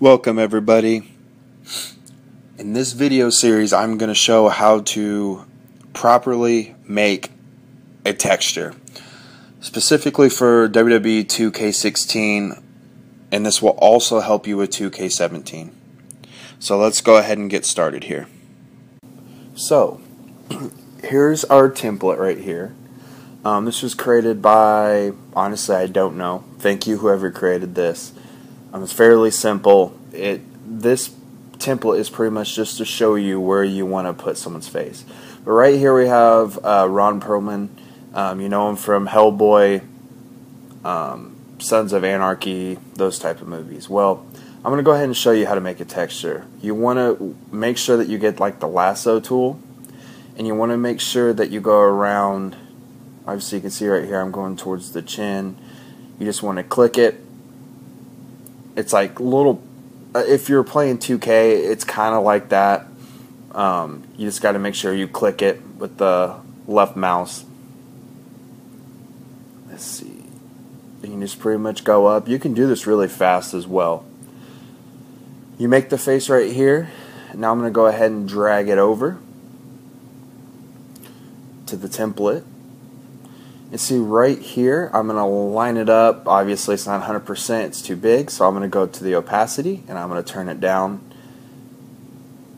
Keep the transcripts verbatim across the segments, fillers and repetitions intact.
Welcome everybody. In this video series I'm going to show how to properly make a texture, specifically for W W E two K sixteen, and this will also help you with two K seventeen. So let's go ahead and get started here. So here's our template right here. Um, this was created by, honestly I don't know, thank you whoever created this. Um, it's fairly simple. It this template is pretty much just to show you where you want to put someone's face. But right here we have uh, Ron Perlman. Um, you know him from Hellboy, um, Sons of Anarchy, those type of movies. Well, I'm going to go ahead and show you how to make a texture. You want to make sure that you get like the lasso tool, and you want to make sure that you go around. Obviously you can see right here I'm going towards the chin. You just want to click it. It's like little, if you're playing two K, it's kind of like that. Um, you just got to make sure you click it with the left mouse. Let's see. You can just pretty much go up. You can do this really fast as well. You make the face right here. Now I'm going to go ahead and drag it over to the template. And see right here, I'm going to line it up. Obviously it's not one hundred percent, it's too big, so I'm going to go to the opacity and I'm going to turn it down.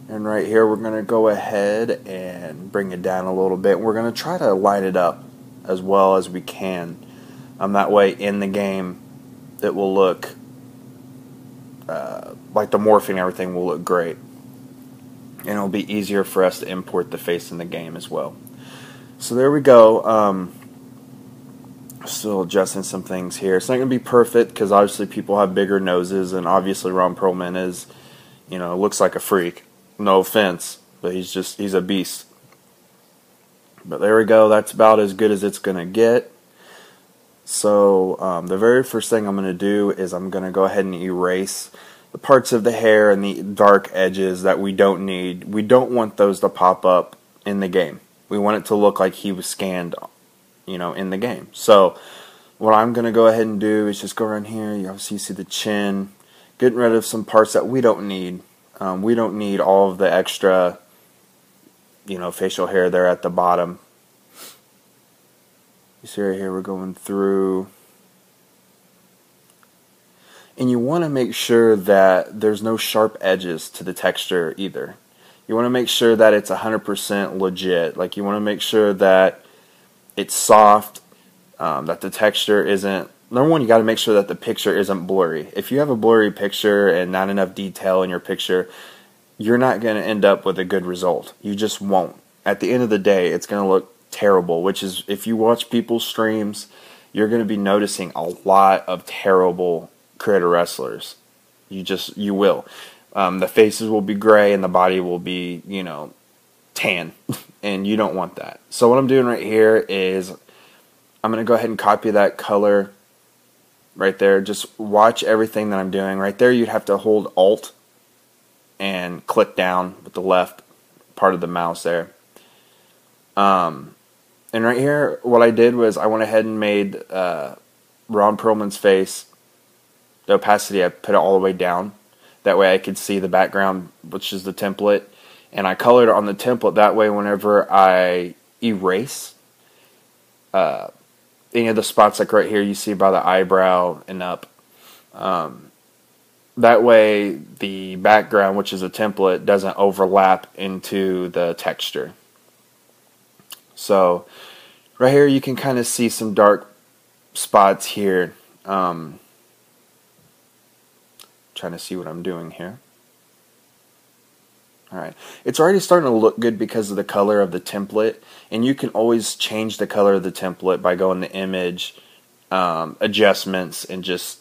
And right here we're going to go ahead and bring it down a little bit. We're going to try to line it up as well as we can. Um, that way in the game it will look, uh, like the morphing and everything will look great. And it will be easier for us to import the face in the game as well. So there we go. Um, Still adjusting some things here. It's not going to be perfect because obviously people have bigger noses, and obviously Ron Perlman is, you know, looks like a freak. No offense, but he's just, he's a beast. But there we go. That's about as good as it's going to get. So um, the very first thing I'm going to do is I'm going to go ahead and erase the parts of the hair and the dark edges that we don't need. We don't want those to pop up in the game. We want it to look like he was scanned, you know, in the game. So what I'm going to go ahead and do is just go around here. You obviously see the chin, getting rid of some parts that we don't need. Um, we don't need all of the extra, you know, facial hair there at the bottom. You see right here we're going through. And you want to make sure that there's no sharp edges to the texture either. You want to make sure that it's one hundred percent legit. Like you want to make sure that it's soft, um, that the texture isn't, number one, you got to make sure that the picture isn't blurry. If you have a blurry picture and not enough detail in your picture, you're not going to end up with a good result. You just won't. At the end of the day, it's going to look terrible, which is, if you watch people's streams, you're going to be noticing a lot of terrible creator wrestlers. You just, you will. Um, the faces will be gray and the body will be, you know, tan, and you don't want that. So what I'm doing right here is I'm going to go ahead and copy that color right there. Just watch everything that I'm doing. Right there you'd have to hold Alt and click down with the left part of the mouse there. Um, and right here what I did was I went ahead and made uh, Ron Perlman's face, the opacity I put it all the way down. That way I could see the background, which is the template. And I colored on the template, that way whenever I erase uh, any of the spots, like right here you see by the eyebrow and up, um, that way the background, which is a template, doesn't overlap into the texture. So right here you can kind of see some dark spots here. Um, trying to see what I'm doing here. Alright, it's already starting to look good because of the color of the template, and you can always change the color of the template by going to image, um, adjustments, and just,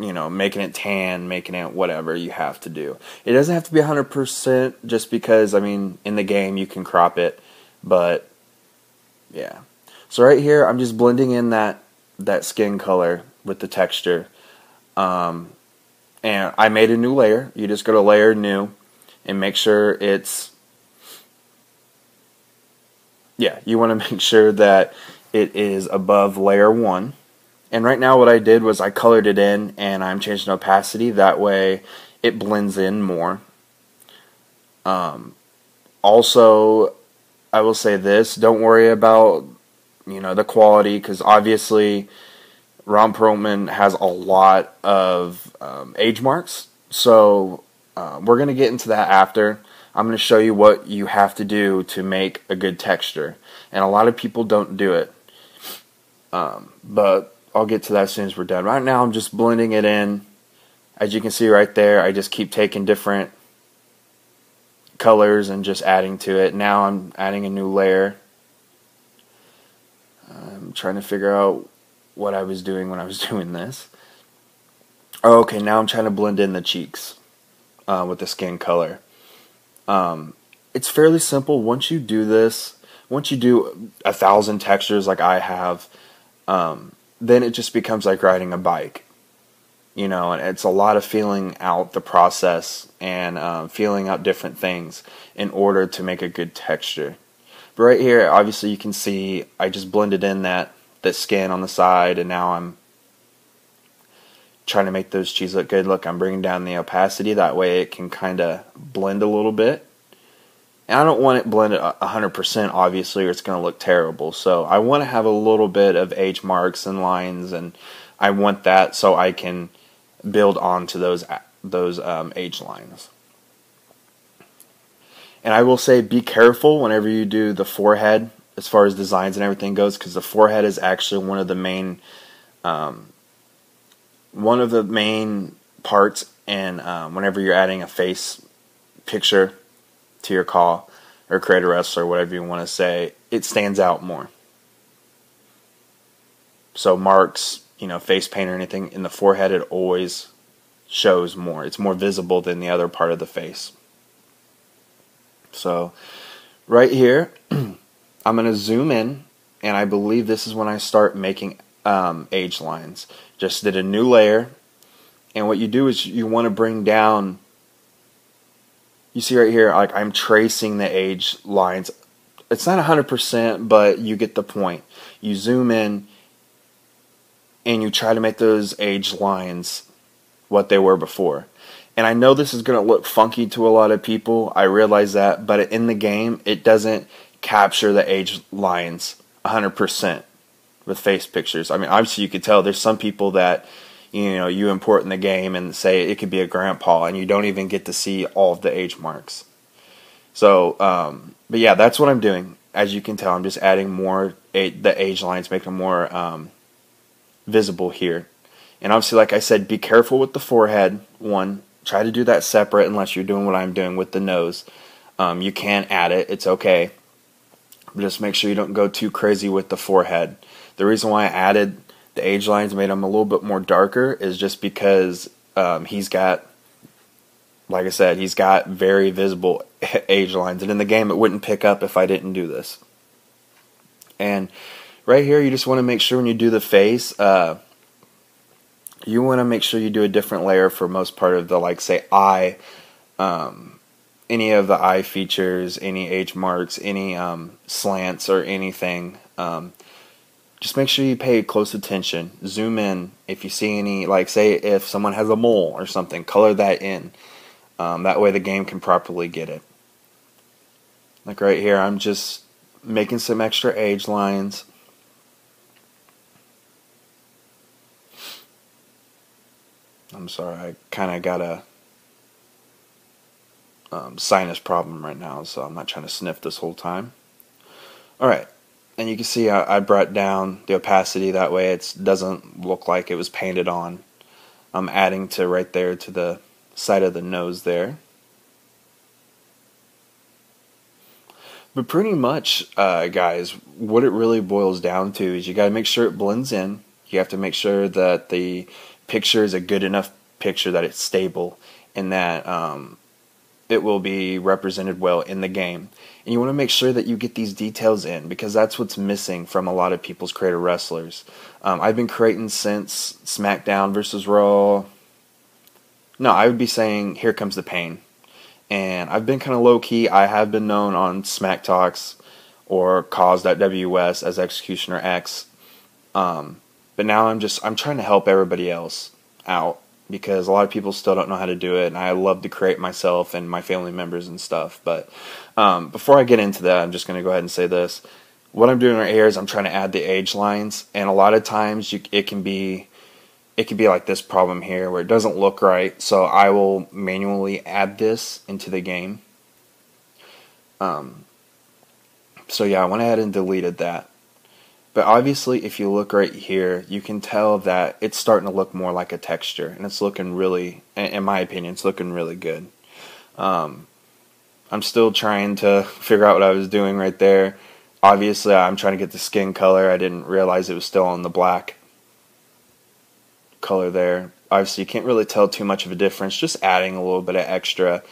you know, making it tan, making it whatever you have to do. It doesn't have to be one hundred percent just because, I mean, in the game you can crop it, but yeah. So right here I'm just blending in that, that skin color with the texture, um, and I made a new layer. You just go to layer, new, and make sure it's, yeah, you want to make sure that it is above layer one. And right now what I did was I colored it in and I'm changing opacity. That way it blends in more. Um, also, I will say this. Don't worry about, you know, the quality, because obviously Ron Perlman has a lot of um, age marks. So uh, we're going to get into that after. I'm going to show you what you have to do to make a good texture. And a lot of people don't do it. Um, but I'll get to that as soon as we're done. Right now I'm just blending it in. As you can see right there, I just keep taking different colors and just adding to it. Now I'm adding a new layer. I'm trying to figure out what I was doing when I was doing this. Oh, okay, now I'm trying to blend in the cheeks uh, with the skin color. Um, it's fairly simple. Once you do this, once you do a thousand textures like I have, um, then it just becomes like riding a bike, you know, and it's a lot of feeling out the process and uh, feeling out different things in order to make a good texture. But right here, obviously you can see I just blended in that, that skin on the side, and now I'm trying to make those cheeks look good. Look, I'm bringing down the opacity. That way it can kind of blend a little bit. And I don't want it blended one hundred percent, obviously, or it's going to look terrible. So I want to have a little bit of age marks and lines, and I want that so I can build onto those, those um, age lines. And I will say, be careful whenever you do the forehead as far as designs and everything goes, because the forehead is actually one of the main... Um, one of the main parts, and um, whenever you're adding a face picture to your call or create a wrestler, whatever you want to say, it stands out more. So marks, you know, face paint or anything in the forehead, it always shows more. It's more visible than the other part of the face. So right here, I'm going to zoom in, and I believe this is when I start making Um, age lines. Just did a new layer, and what you do is you want to bring down, you see right here, like I'm tracing the age lines. It's not one hundred percent, but you get the point. You zoom in and you try to make those age lines what they were before. And I know this is going to look funky to a lot of people, I realize that, but in the game it doesn't capture the age lines one hundred percent with face pictures. I mean, obviously you could tell there's some people that, you know, you import in the game and say it could be a grandpa, and you don't even get to see all of the age marks. So, um, but yeah, that's what I'm doing. As you can tell, I'm just adding more, the age lines, making them more um, visible here. And obviously, like I said, be careful with the forehead one. Try to do that separate unless you're doing what I'm doing with the nose. Um, you can add it, it's okay. But just make sure you don't go too crazy with the forehead. The reason why I added the age lines, made them a little bit more darker, is just because um, he's got, like I said, he's got very visible age lines. And in the game, it wouldn't pick up if I didn't do this. And right here, you just want to make sure when you do the face, uh, you want to make sure you do a different layer for most part of the, like, say, eye, um, any of the eye features, any age marks, any um, slants or anything. Um, Just make sure you pay close attention. Zoom in if you see any, like say if someone has a mole or something, color that in. Um, that way the game can properly get it. Like right here, I'm just making some extra age lines. I'm sorry, I kind of got a um, sinus problem right now, so I'm not trying to sniff this whole time. Alright. And you can see I brought down the opacity, that way it doesn't look like it was painted on. I'm adding to right there to the side of the nose there. But pretty much, uh, guys, what it really boils down to is you got to make sure it blends in. You have to make sure that the picture is a good enough picture that it's stable and that um, it will be represented well in the game. And you want to make sure that you get these details in, because that's what's missing from a lot of people's creator wrestlers. Um, I've been creating since SmackDown versus. Raw. No, I would be saying Here Comes the Pain. And I've been kind of low-key. I have been known on SmackTalks or cause dot w s as Executioner X. Um, But now I'm just, I'm trying to help everybody else out, because a lot of people still don't know how to do it, and I love to create myself and my family members and stuff. But um, before I get into that, I'm just going to go ahead and say this. What I'm doing right here is I'm trying to add the age lines, and a lot of times you, it can be it can be like this problem here where it doesn't look right, so I will manually add this into the game. Um, so yeah, I went ahead and deleted that. But obviously, if you look right here, you can tell that it's starting to look more like a texture. And it's looking really, in my opinion, it's looking really good. Um, I'm still trying to figure out what I was doing right there. Obviously, I'm trying to get the skin color. I didn't realize it was still on the black color there. Obviously, you can't really tell too much of a difference. Just adding a little bit of extra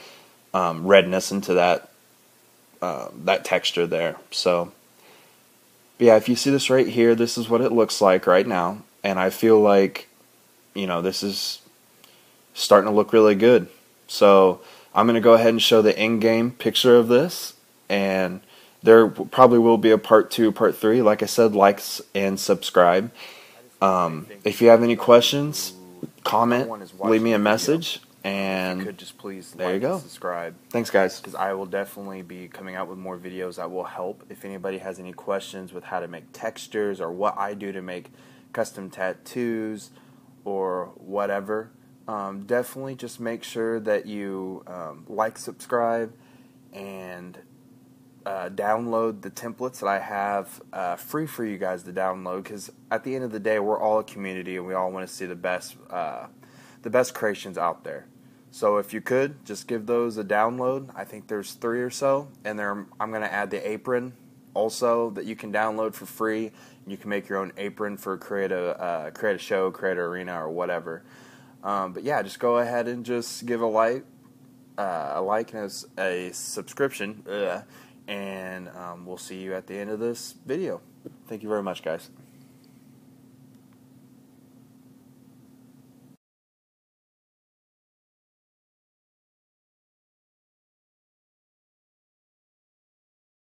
um, redness into that, uh, that texture there. So... yeah, if you see this right here, this is what it looks like right now, and I feel like, you know, this is starting to look really good. So I'm going to go ahead and show the in-game picture of this, and there probably will be a part two, part three. Like I said, like and subscribe. Um, if you have any questions, comment, leave me a message, and you could just please there like you go. And subscribe. Thanks, guys. Because I will definitely be coming out with more videos that will help. If anybody has any questions with how to make textures or what I do to make custom tattoos or whatever, um, definitely just make sure that you um, like, subscribe, and uh, download the templates that I have uh, free for you guys to download. Because at the end of the day, we're all a community, and we all want to see the best uh, the best creations out there. So if you could, just give those a download. I think there's three or so. And there, I'm going to add the apron also that you can download for free. You can make your own apron for create a, uh, create a show, create an arena, or whatever. Um, but yeah, just go ahead and just give a like, uh, a like and a, a subscription. Ugh. And um, we'll see you at the end of this video. Thank you very much, guys.